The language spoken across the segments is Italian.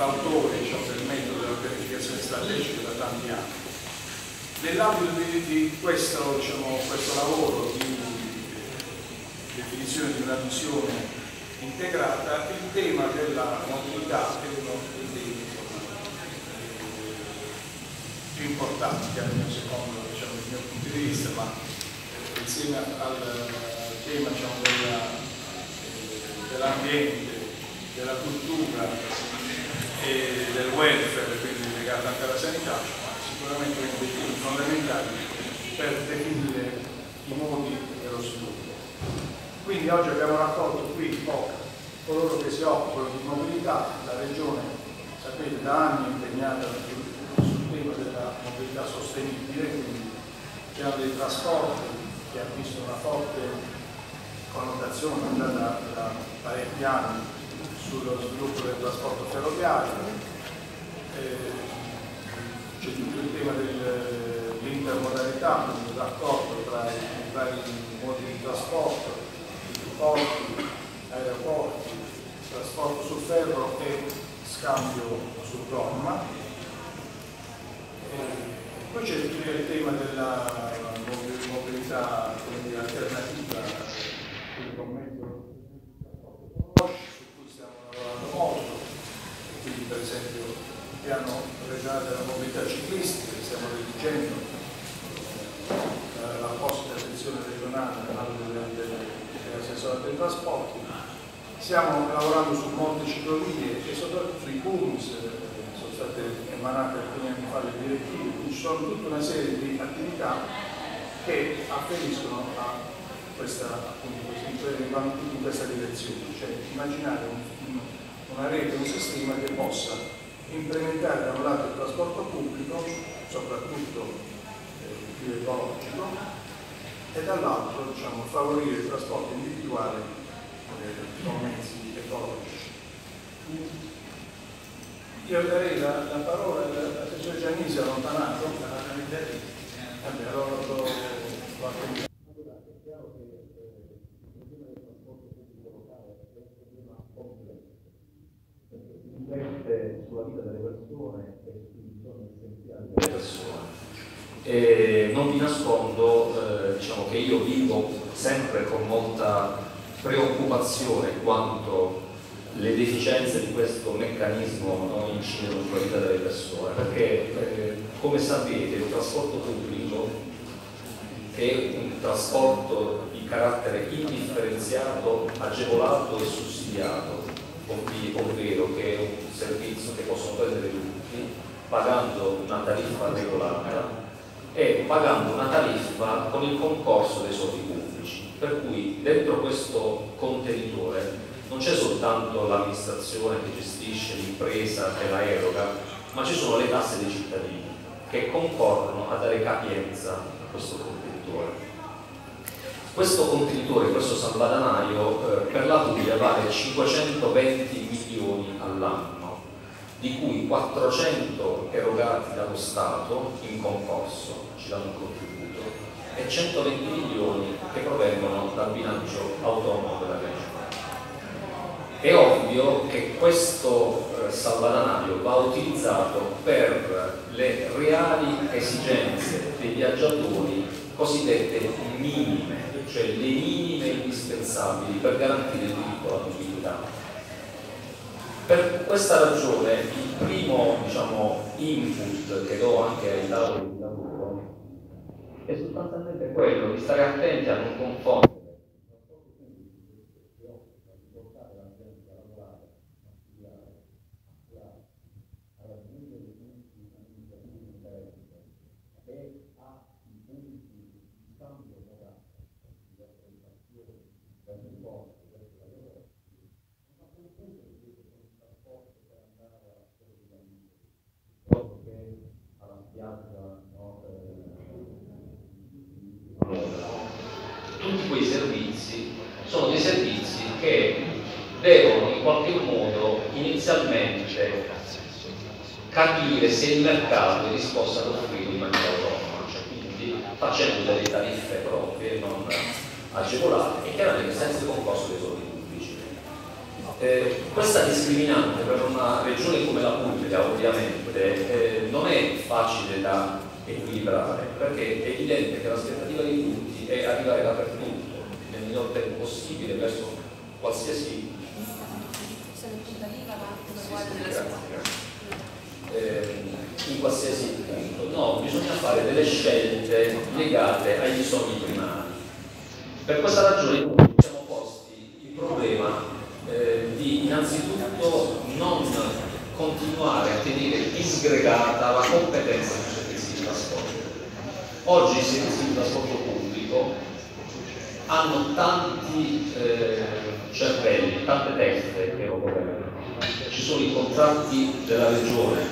fautore, diciamo, del metodo della pianificazione strategica da tanti anni. Nell'ambito di questo, diciamo, questo lavoro di definizione di una visione integrata, il tema della mobilità è uno dei più importanti, almeno secondo, diciamo, il mio punto di vista, ma insieme al tema, diciamo, dell'ambiente, della cultura e del welfare, quindi legato anche alla sanità, sicuramente uno dei punti fondamentali per definire i modi dello sviluppo. Quindi oggi abbiamo raccolto qui coloro che si occupano di mobilità. La Regione, sapete, da anni è impegnata sul tema della mobilità sostenibile, quindi il piano dei trasporti, che ha visto una forte connotazione da parecchi anni sullo sviluppo del trasporto ferroviario. C'è tutto il tema dell'intermodalità, quindi l'accordo tra i vari modi di trasporto, porti, aeroporti, trasporto sul ferro e scambio su gomma. Poi c'è il tema della mobilità alternativa, quindi con mezzo su cui stiamo lavorando molto, e quindi per esempio il piano regionale della mobilità ciclistica che stiamo redigendo, la posta di attenzione regionale dei trasporti. Stiamo lavorando su molte ciclovie e soprattutto sui cumulus. Sono state emanate alcuni anni fa le direttive, quindi ci sono tutta una serie di attività che afferiscono a questa, appunto, in questa direzione, cioè immaginare una rete, un sistema che possa implementare da un lato il trasporto pubblico, soprattutto più ecologico, e dall'altro, diciamo, favorire il trasporto individuale con mezzi ecologici. Io darei la parola al professor Giannini, si è allontanato. Allora lo faccio. Sulla vita delle persone e sui bisogni essenziali delle persone. Non vi nascondo, diciamo, che io vivo sempre con molta preoccupazione quanto le deficienze di questo meccanismo non incidono sulla vita delle persone, perché come sapete il trasporto pubblico è un trasporto di carattere indifferenziato, agevolato e sussidiato, ovvero che è un servizio che possono prendere tutti pagando una tariffa regolata e pagando una tariffa con il concorso dei soldi pubblici, per cui dentro questo contenitore non c'è soltanto l'amministrazione che gestisce l'impresa e la eroga, ma ci sono le tasse dei cittadini che concorrono a dare capienza a questo contenitore. Questo contenitore, questo salvadanaio, per la Puglia vale 520 milioni all'anno, di cui 400 erogati dallo Stato in concorso, ci danno un contributo, e 120 milioni che provengono dal bilancio autonomo della Regione. È ovvio che questo salvadanaio va utilizzato per le reali esigenze dei viaggiatori cosiddette minime, cioè le minime indispensabili per garantire il diritto alla mobilità. Per questa ragione il primo, diciamo, input che do anche ai tavoli di lavoro è sostanzialmente quello di stare attenti a non confondere capire se il mercato è disposto ad offrire in maniera autonoma, cioè quindi facendo delle tariffe proprie non agevolate e chiaramente senza il concorso dei soldi pubblici. Questa discriminante per una regione regione come la Puglia ovviamente non è facile da equilibrare, perché è evidente che l'aspettativa di tutti è arrivare dappertutto nel minor tempo possibile verso qualsiasi in qualsiasi punto. No, bisogna fare delle scelte legate ai bisogni primari. Per questa ragione ci siamo posti il problema di innanzitutto non continuare a tenere disgregata la competenza del servizio di trasporto. Oggi i servizi di trasporto pubblico hanno tanti cervelli, tante teste che lo governano. Ci sono i contratti della regione,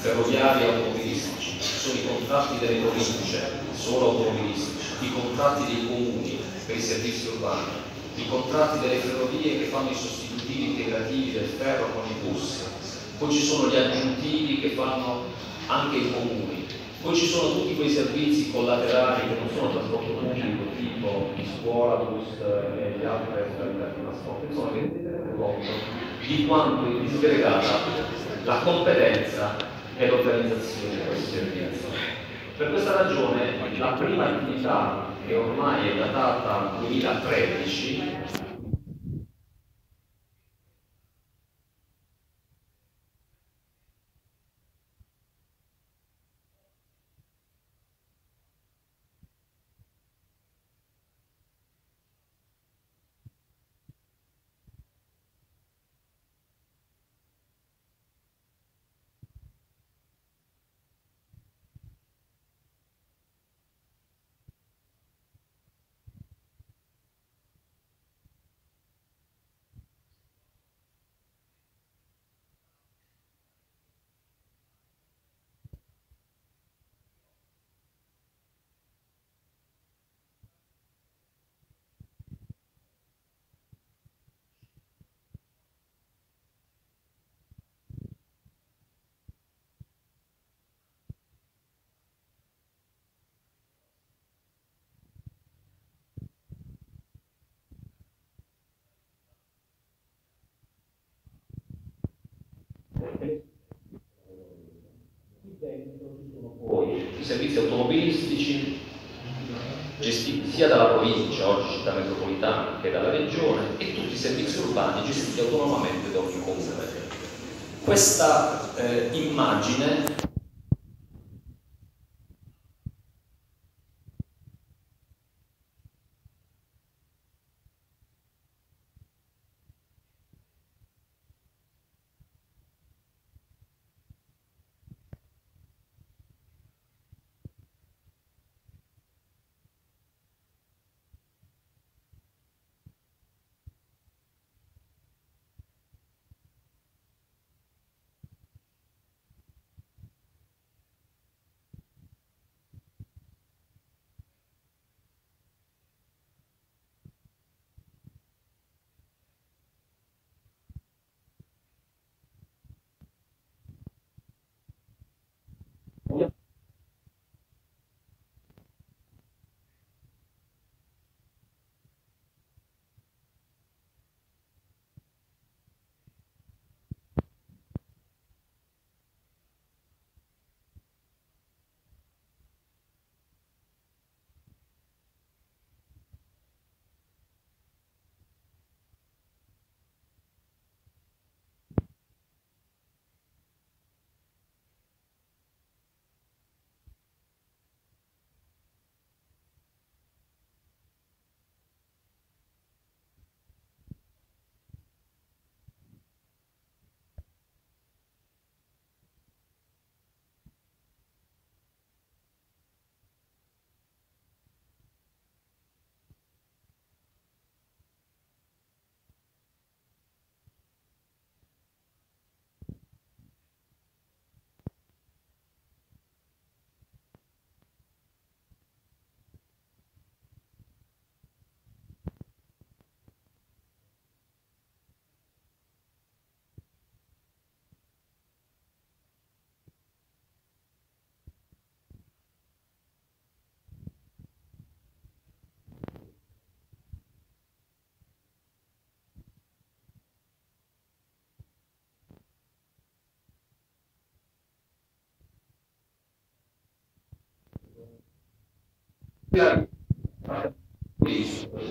ferroviari e automobilistici, ci sono i contratti delle province, solo automobilistici, i contratti dei comuni per i servizi urbani, i contratti delle ferrovie che fanno i sostitutivi integrativi del ferro con i bus, poi ci sono gli aggiuntivi che fanno anche i comuni, poi ci sono tutti quei servizi collaterali che non sono trasporto pubblico, tipo scuola, bus e gli altri di trasporto. Insomma, rendete conto di quanto è disgregata la competenza e l'organizzazione di questo servizio. Per questa ragione la prima attività, che ormai è datata 2013, qui dentro ci sono poi i servizi automobilistici gestiti sia dalla provincia, oggi città metropolitana, che dalla regione, e tutti i servizi urbani gestiti autonomamente da ogni comune. Questa immagine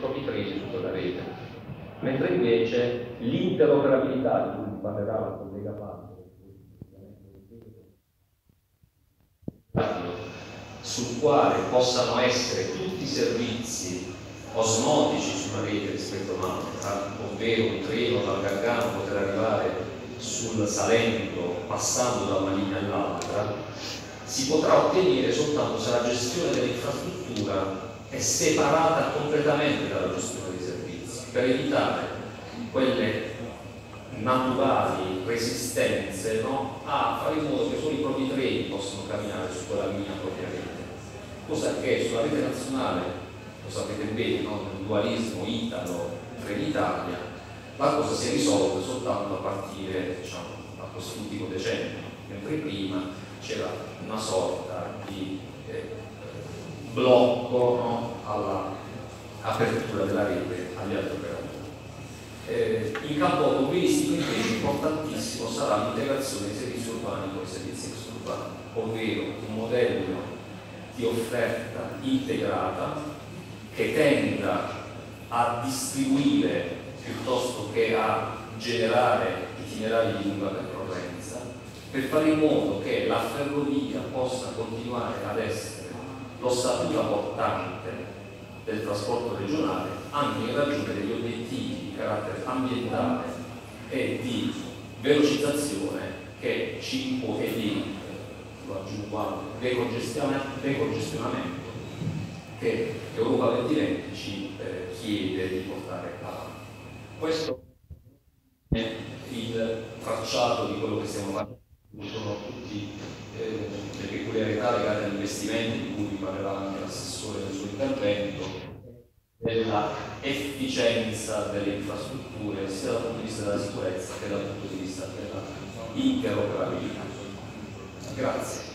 commitrice sulla rete, mentre invece l'interoperabilità di cui parlerà la collega Palma sul quale possano essere tutti i servizi osmotici sulla rete rispetto all'altra, ovvero un treno dal Gargano poter arrivare sul Salento passando da una linea all'altra, si potrà ottenere soltanto se la gestione dell'infrastruttura è separata completamente dalla gestione dei servizi, per evitare quelle naturali resistenze, no? A fare in modo che solo i propri treni possano camminare su quella linea propriamente, cosa che sulla rete nazionale, lo sapete bene, no? Nel dualismo italo-Trenitalia, la cosa si risolve soltanto a partire, diciamo, da questo ultimo decennio, mentre prima c'era una sorta di blocco, no? All'apertura della rete agli altri operatori. In campo mobilistico invece importantissimo sarà l'integrazione dei servizi urbani con i servizi extraurbani, ovvero un modello di offerta integrata che tenda a distribuire piuttosto che a generare itinerari di lunga percorrenza, per fare in modo che la ferrovia possa continuare ad essere l'ossatura portante del trasporto regionale anche in ragione degli obiettivi di carattere ambientale e di velocizzazione che ci impone, e di, lo aggiungo anche, decongestionamento che Europa 2020 ci chiede di portare avanti. Questo è il tracciato di quello che stiamo facendo, sono tutte le peculiarità legate agli investimenti di cui vi parlerà anche l'assessore nel suo intervento, della efficienza delle infrastrutture sia dal punto di vista della sicurezza che dal punto di vista della interoperabilità. Grazie.